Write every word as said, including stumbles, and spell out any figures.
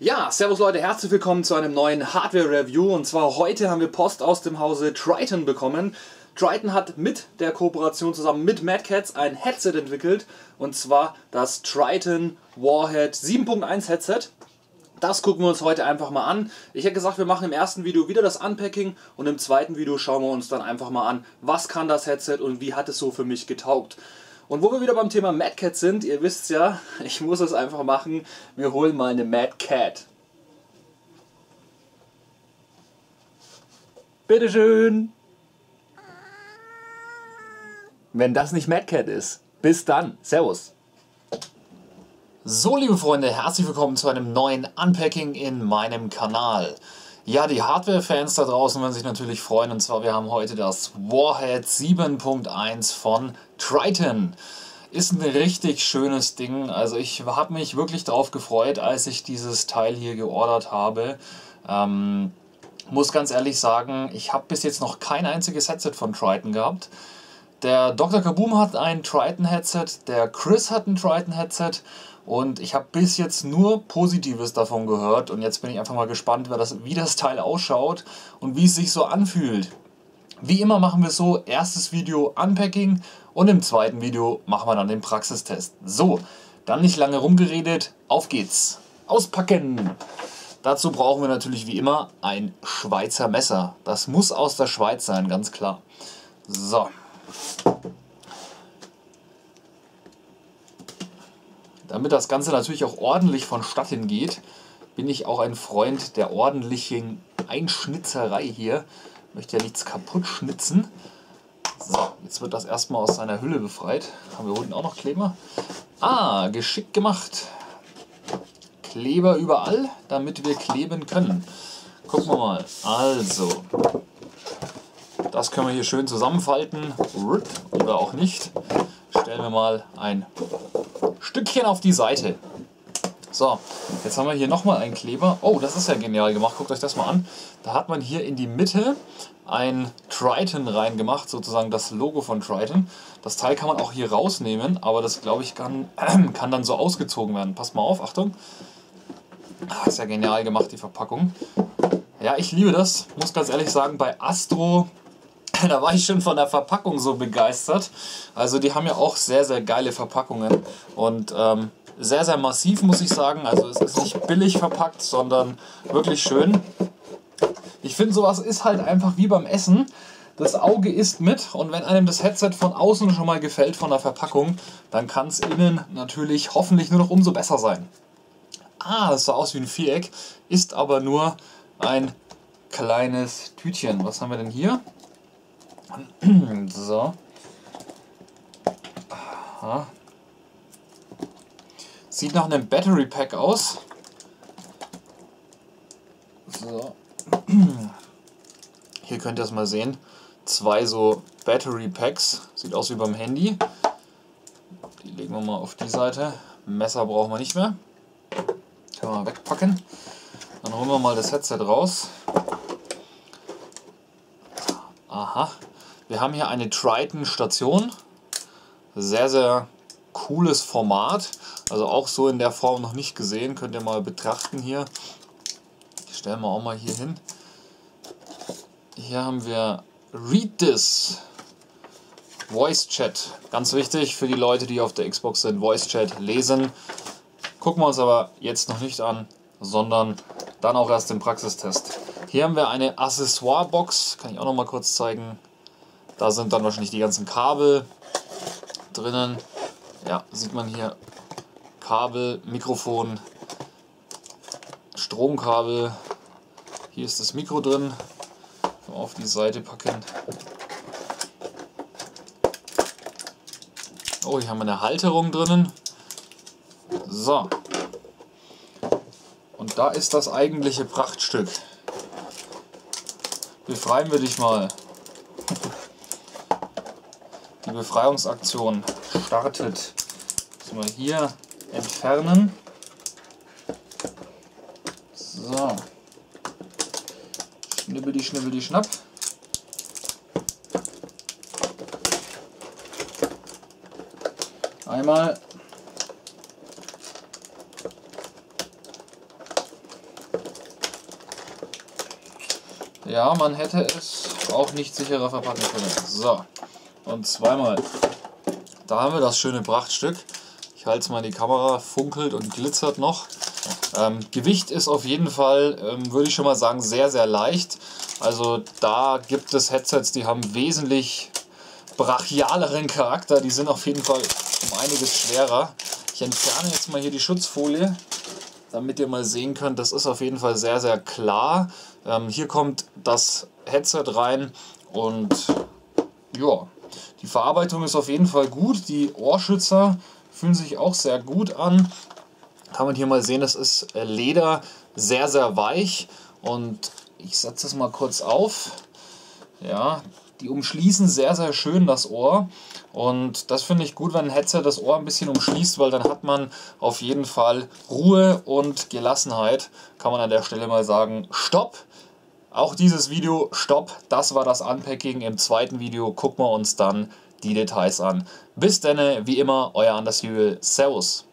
Ja, servus Leute, herzlich willkommen zu einem neuen Hardware-Review, und zwar heute haben wir Post aus dem Hause Tritton bekommen. Tritton hat mit der Kooperation zusammen mit Mad Catz ein Headset entwickelt, und zwar das Tritton Warhead sieben Punkt eins Headset. Das gucken wir uns heute einfach mal an. Ich hätte gesagt, wir machen im ersten Video wieder das Unpacking und im zweiten Video schauen wir uns dann einfach mal an, was kann das Headset und wie hat es so für mich getaugt. Und wo wir wieder beim Thema Mad Catz sind, ihr wisst ja, ich muss es einfach machen, wir holen mal eine Mad Cat. Bitteschön! Wenn das nicht Mad Cat ist, bis dann, servus! So liebe Freunde, herzlich willkommen zu einem neuen Unpacking in meinem Kanal. Ja, die Hardware-Fans da draußen werden sich natürlich freuen, und zwar wir haben heute das Warhead sieben Punkt eins von Tritton. Ist ein richtig schönes Ding, also ich habe mich wirklich drauf gefreut, als ich dieses Teil hier geordert habe. Ähm, muss ganz ehrlich sagen, ich habe bis jetzt noch kein einziges Headset von Tritton gehabt. Der Doktor Kaboom hat ein Tritton-Headset, der Chris hat ein Tritton-Headset und ich habe bis jetzt nur Positives davon gehört, und jetzt bin ich einfach mal gespannt, wie das Teil ausschaut und wie es sich so anfühlt. Wie immer machen wir so, erstes Video Unpacking und im zweiten Video machen wir dann den Praxistest. So, dann nicht lange rumgeredet, auf geht's! Auspacken! Dazu brauchen wir natürlich wie immer ein Schweizer Messer. Das muss aus der Schweiz sein, ganz klar. So. Damit das Ganze natürlich auch ordentlich vonstatten geht, bin ich auch ein Freund der ordentlichen Einschnitzerei hier. Ich möchte ja nichts kaputt schnitzen. So, jetzt wird das erstmal aus seiner Hülle befreit. Haben wir unten auch noch Kleber. Ah, geschickt gemacht. Kleber überall, damit wir kleben können. Gucken wir mal. Also, das können wir hier schön zusammenfalten oder auch nicht. Stellen wir mal ein Stückchen auf die Seite. So, jetzt haben wir hier nochmal einen Kleber. Oh, das ist ja genial gemacht. Guckt euch das mal an. Da hat man hier in die Mitte ein Tritton reingemacht, sozusagen das Logo von Tritton. Das Teil kann man auch hier rausnehmen, aber das, glaube ich, kann, äh, kann dann so ausgezogen werden. Passt mal auf, Achtung. Ah, ist ja genial gemacht, die Verpackung. Ja, ich liebe das. Muss ganz ehrlich sagen, bei Astro, da war ich schon von der Verpackung so begeistert. Also die haben ja auch sehr, sehr geile Verpackungen. Und ähm, sehr, sehr massiv, muss ich sagen. Also es ist nicht billig verpackt, sondern wirklich schön. Ich finde, sowas ist halt einfach wie beim Essen. Das Auge isst mit, und wenn einem das Headset von außen schon mal gefällt von der Verpackung, dann kann es innen natürlich hoffentlich nur noch umso besser sein. Ah, das sah aus wie ein Viereck, ist aber nur ein kleines Tütchen. Was haben wir denn hier? So. Aha. Sieht nach einem Battery Pack aus. So. Hier könnt ihr es mal sehen. Zwei so Battery Packs. Sieht aus wie beim Handy. Die legen wir mal auf die Seite. Messer brauchen wir nicht mehr. Können wir mal wegpacken. Dann holen wir mal das Headset raus. Aha. Wir haben hier eine Tritton-Station, sehr, sehr cooles Format, also auch so in der Form noch nicht gesehen, könnt ihr mal betrachten hier. Stellen wir auch mal hier hin. Hier haben wir Read This, Voice Chat, ganz wichtig für die Leute, die auf der Xbox sind, Voice Chat lesen. Gucken wir uns aber jetzt noch nicht an, sondern dann auch erst den Praxistest. Hier haben wir eine Accessoire-Box, kann ich auch noch mal kurz zeigen. Da sind dann wahrscheinlich die ganzen Kabel drinnen. Ja, sieht man hier. Kabel, Mikrofon, Stromkabel. Hier ist das Mikro drin. Auf die Seite packen. Oh, hier haben wir eine Halterung drinnen. So. Und da ist das eigentliche Prachtstück. Befreien wir dich mal. Die Befreiungsaktion startet. Müssen wir hier entfernen. So. Schnibbeli, schnibbeli, schnapp. Einmal. Ja, man hätte es auch nicht sicherer verpacken können. So, und zweimal. Da haben wir das schöne Prachtstück. Ich halte es mal in die Kamera, funkelt und glitzert noch. Ähm, Gewicht ist auf jeden Fall, ähm, würde ich schon mal sagen, sehr, sehr leicht. Also da gibt es Headsets, die haben wesentlich brachialeren Charakter. Die sind auf jeden Fall um einiges schwerer. Ich entferne jetzt mal hier die Schutzfolie, damit ihr mal sehen könnt, das ist auf jeden Fall sehr, sehr klar. Ähm, hier kommt das Headset rein und ja, die Verarbeitung ist auf jeden Fall gut. Die Ohrschützer fühlen sich auch sehr gut an. Kann man hier mal sehen, das ist Leder, sehr, sehr weich. Und ich setze es mal kurz auf. Ja, die umschließen sehr, sehr schön das Ohr. Und das finde ich gut, wenn ein Headset das Ohr ein bisschen umschließt, weil dann hat man auf jeden Fall Ruhe und Gelassenheit. Kann man an der Stelle mal sagen, stopp! Auch dieses Video, stopp! Das war das Unpacking. Im zweiten Video gucken wir uns dann die Details an. Bis denne, wie immer, euer Anders Hügel. Servus!